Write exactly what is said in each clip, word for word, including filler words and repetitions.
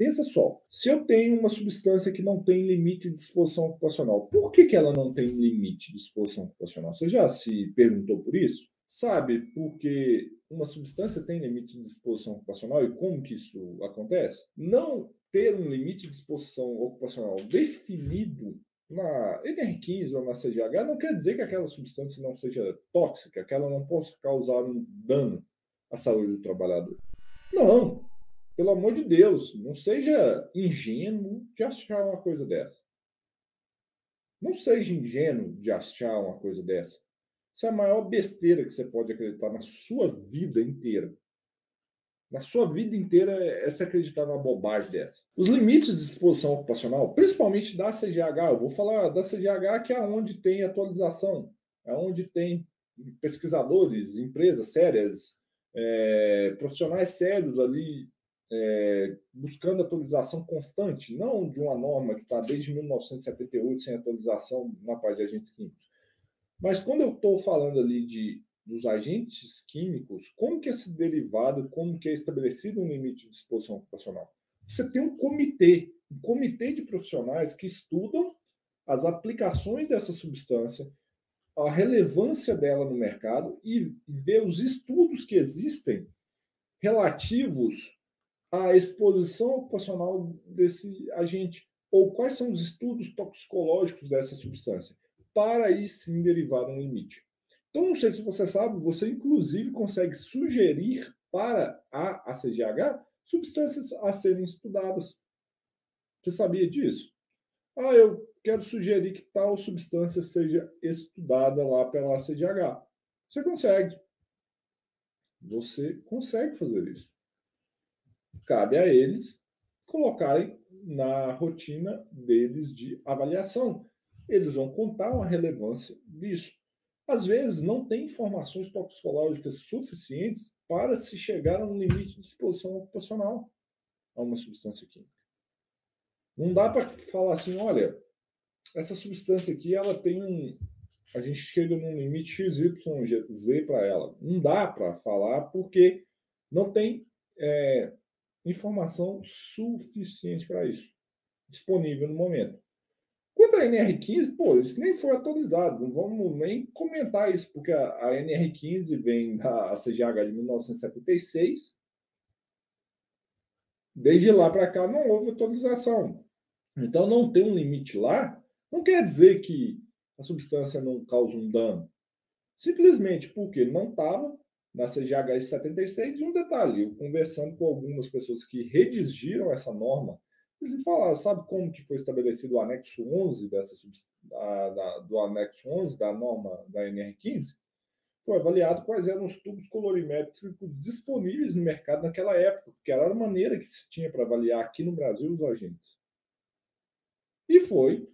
Pensa só, se eu tenho uma substância que não tem limite de exposição ocupacional, por que que ela não tem limite de exposição ocupacional? Você já se perguntou por isso? Sabe por que uma substância tem limite de exposição ocupacional e como que isso acontece? Não ter um limite de exposição ocupacional definido na N R quinze ou na C G H não quer dizer que aquela substância não seja tóxica, que ela não possa causar um dano à saúde do trabalhador. Não! Pelo amor de Deus, não seja ingênuo de achar uma coisa dessa. Não seja ingênuo de achar uma coisa dessa. Isso é a maior besteira que você pode acreditar na sua vida inteira. Na sua vida inteira é se acreditar numa bobagem dessa. Os limites de exposição ocupacional, principalmente da C G H, eu vou falar da C G H, que é onde tem atualização, é onde tem pesquisadores, empresas sérias, é, profissionais sérios ali, É, buscando atualização constante, não de uma norma que está desde mil novecentos e setenta e oito sem atualização na parte de agentes químicos. Mas quando eu estou falando ali de, dos agentes químicos, como que é esse derivado, como que é estabelecido um limite de exposição ocupacional? Você tem um comitê, um comitê de profissionais que estudam as aplicações dessa substância, a relevância dela no mercado e vê os estudos que existem relativos a exposição ocupacional desse agente, ou quais são os estudos toxicológicos dessa substância, para aí sim derivar um limite. Então, não sei se você sabe, você inclusive consegue sugerir para a A C G I H substâncias a serem estudadas. Você sabia disso? Ah, eu quero sugerir que tal substância seja estudada lá pela A C G I H. Você consegue. Você consegue fazer isso. Cabe a eles colocarem na rotina deles de avaliação. Eles vão contar uma relevância disso. Às vezes, não tem informações toxicológicas suficientes para se chegar a um limite de exposição ocupacional a uma substância química. Não dá para falar assim, olha, essa substância aqui, ela tem um... a gente chega num limite X Y Z para ela. Não dá para falar porque não tem... É, informação suficiente para isso, disponível no momento. Quanto à N R quinze, pô, isso nem foi atualizado, não vamos nem comentar isso, porque a, a N R quinze vem da C G H de mil novecentos e setenta e seis, desde lá para cá não houve atualização. Então, não ter um limite lá, não quer dizer que a substância não causa um dano, simplesmente porque não estava na C G H setenta e seis, e um detalhe, eu conversando com algumas pessoas que redigiram essa norma, eles me falaram, sabe como que foi estabelecido o anexo onze, dessa, da, da, do anexo onze da norma da N R quinze? Foi avaliado quais eram os tubos colorimétricos disponíveis no mercado naquela época, porque era a maneira que se tinha para avaliar aqui no Brasil os agentes. E foi,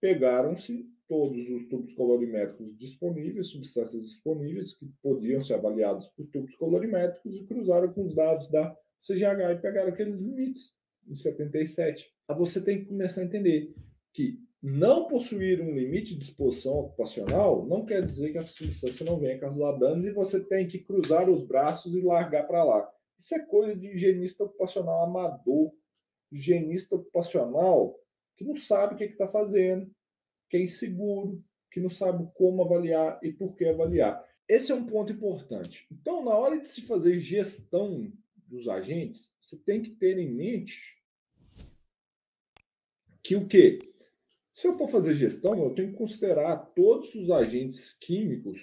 pegaram-se todos os tubos colorimétricos disponíveis, substâncias disponíveis que podiam ser avaliados por tubos colorimétricos e cruzaram com os dados da C G H e pegaram aqueles limites em setenta e sete. Aí você tem que começar a entender que não possuir um limite de exposição ocupacional não quer dizer que essa substância não venha causar danos e você tem que cruzar os braços e largar para lá. Isso é coisa de higienista ocupacional amador, higienista ocupacional que não sabe o que está fazendo, que é inseguro, que não sabe como avaliar e por que avaliar. Esse é um ponto importante. Então, na hora de se fazer gestão dos agentes, você tem que ter em mente que o quê? Se eu for fazer gestão, eu tenho que considerar todos os agentes químicos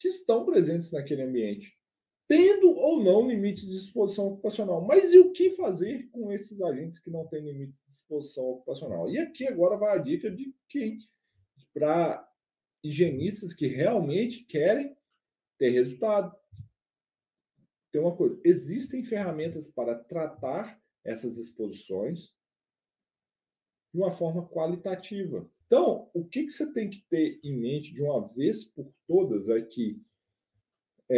que estão presentes naquele ambiente, tendo ou não limites de exposição ocupacional. Mas e o que fazer com esses agentes que não têm limites de exposição ocupacional? E aqui agora vai a dica de quem? Para higienistas que realmente querem ter resultado. Tem uma coisa, existem ferramentas para tratar essas exposições de uma forma qualitativa. Então, o que, que você tem que ter em mente de uma vez por todas é que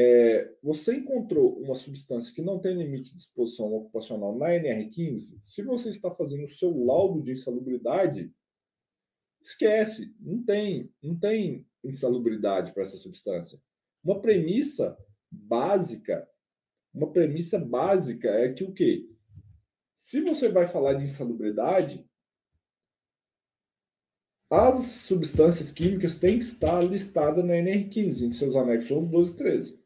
É, você encontrou uma substância que não tem limite de exposição ocupacional na N R quinze, se você está fazendo o seu laudo de insalubridade, esquece, não tem, não tem insalubridade para essa substância. Uma premissa básica, uma premissa básica é que o quê? Se você vai falar de insalubridade, as substâncias químicas têm que estar listadas na N R quinze, em seus anexos onze, doze e treze.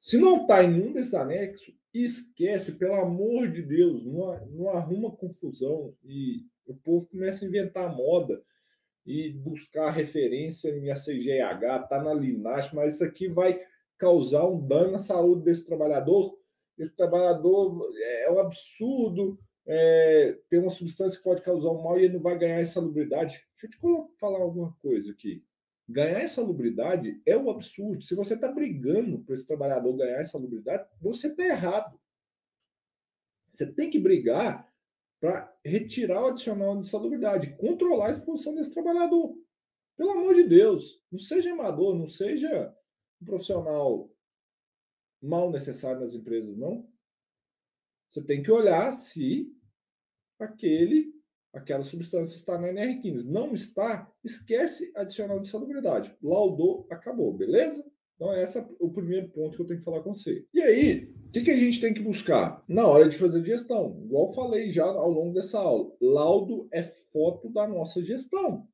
Se não está em nenhum desses anexos, esquece, pelo amor de Deus, não, não arruma confusão e o povo começa a inventar moda e buscar referência em A C G I H, está na LINACH, mas isso aqui vai causar um dano à saúde desse trabalhador. Esse trabalhador é um absurdo, é, tem uma substância que pode causar um mal e ele não vai ganhar insalubridade. Deixa eu te falar alguma coisa aqui. Ganhar insalubridade é um absurdo. Se você está brigando para esse trabalhador ganhar insalubridade, você está errado. Você tem que brigar para retirar o adicional de insalubridade, controlar a exposição desse trabalhador. Pelo amor de Deus, não seja amador, não seja um profissional mal necessário nas empresas, não. Você tem que olhar se aquele, aquela substância está na N R quinze. Não está, esquece adicional de insalubridade. Laudou, acabou, beleza? Então, esse é o primeiro ponto que eu tenho que falar com você. E aí, o que, que a gente tem que buscar na hora de fazer gestão? Igual falei já ao longo dessa aula, laudo é foto da nossa gestão.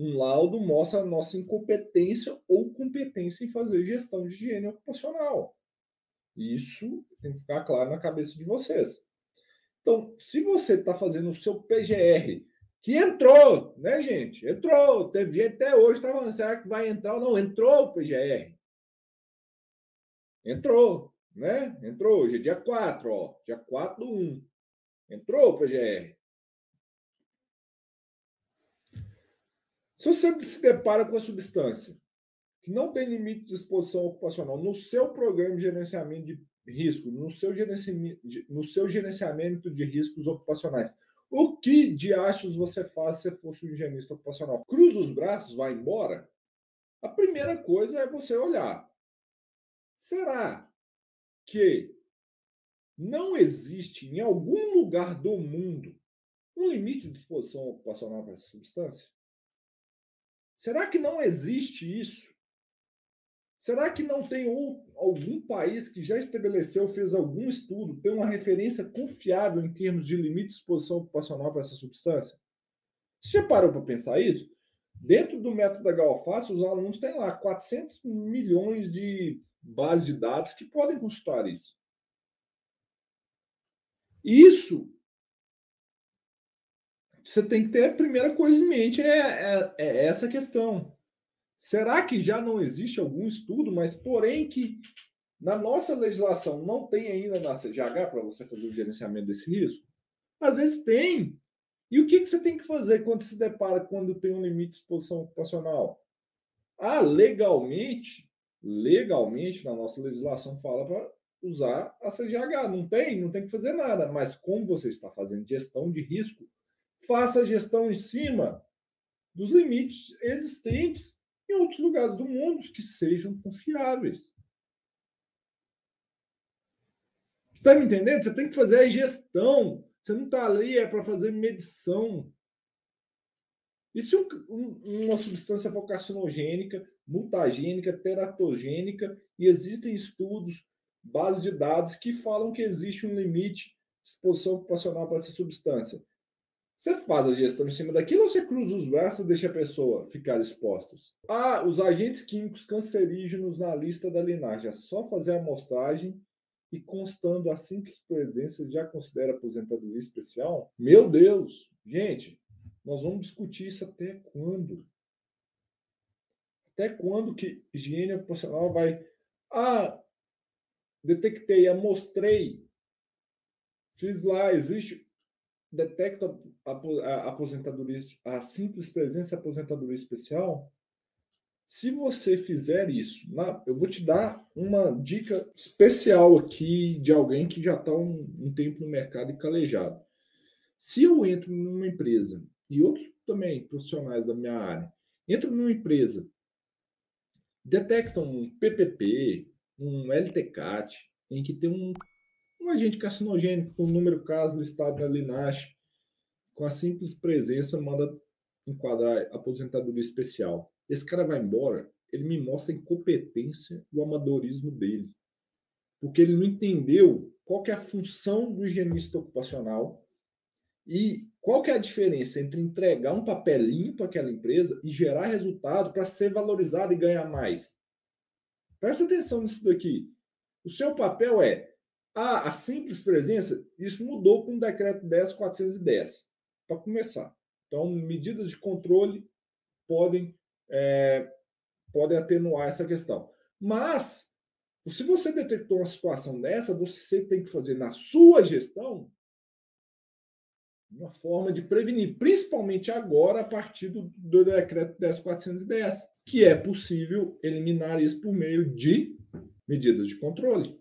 Um laudo mostra a nossa incompetência ou competência em fazer gestão de higiene ocupacional. Isso tem que ficar claro na cabeça de vocês. Então, se você está fazendo o seu P G R, que entrou, né, gente? Entrou, teve gente até hoje, tá falando, será que vai entrar ou não? Entrou o P G R. Entrou, né? Entrou, hoje é dia quatro, ó. dia quatro do um. Entrou o P G R. Se você se depara com a substância que não tem limite de exposição ocupacional no seu programa de gerenciamento de risco, no seu gerenciamento de, no seu gerenciamento de riscos ocupacionais, o que de achos você faz se fosse um higienista ocupacional? Cruza os braços, vai embora? A primeira coisa é você olhar. Será que não existe em algum lugar do mundo um limite de exposição ocupacional para essa substância? Será que não existe isso? Será que não tem algum país que já estabeleceu, fez algum estudo, tem uma referência confiável em termos de limite de exposição ocupacional para essa substância? Você já parou para pensar isso? Dentro do método da G A O, os alunos têm lá quatrocentos milhões de bases de dados que podem consultar isso. Isso... você tem que ter a primeira coisa em mente, é, é, é essa questão. Será que já não existe algum estudo, mas porém que na nossa legislação não tem ainda na C G H para você fazer o gerenciamento desse risco? Às vezes tem. E o que, que você tem que fazer quando se depara, quando tem um limite de exposição ocupacional? Ah, legalmente, legalmente na nossa legislação fala para usar a C G H. Não tem, não tem que fazer nada. Mas como você está fazendo gestão de risco, faça a gestão em cima dos limites existentes em outros lugares do mundo que sejam confiáveis. Está me entendendo? Você tem que fazer a gestão. Você não está ali é para fazer medição. E se um, um, uma substância for carcinogênica, mutagênica, teratogênica, e existem estudos, bases de dados, que falam que existe um limite de exposição ocupacional para essa substância, você faz a gestão em cima daquilo ou você cruza os braços e deixa a pessoa ficar exposta? Ah, os agentes químicos cancerígenos na lista da LINACH. É só fazer a amostragem e constando a simples presença já considera aposentadoria especial? Meu Deus! Gente, nós vamos discutir isso até quando? Até quando que higiene ocupacional vai... Ah, detectei, amostrei. Fiz lá, existe... detecta a, a aposentadoria, a simples presença de aposentadoria especial. Se você fizer isso, na, eu vou te dar uma dica especial aqui de alguém que já está um, um tempo no mercado e calejado. Se eu entro numa empresa, e outros também profissionais da minha área, entro numa empresa, detectam um P P P, um L T C A T, em que tem um um agente carcinogênico com o número caso listado na LINACH, com a simples presença, manda enquadrar aposentadoria especial. Esse cara vai embora, ele me mostra a incompetência e o amadorismo dele. porque ele não entendeu qual que é a função do higienista ocupacional e qual que é a diferença entre entregar um papelinho para aquela empresa e gerar resultado para ser valorizado e ganhar mais. Presta atenção nisso daqui. O seu papel é ah, a simples presença, isso mudou com o decreto dez ponto quatrocentos e dez, para começar. Então, medidas de controle podem, é, podem atenuar essa questão. Mas, se você detectou uma situação dessa, você tem que fazer na sua gestão uma forma de prevenir, principalmente agora, a partir do, do decreto dez ponto quatrocentos e dez, que é possível eliminar isso por meio de medidas de controle.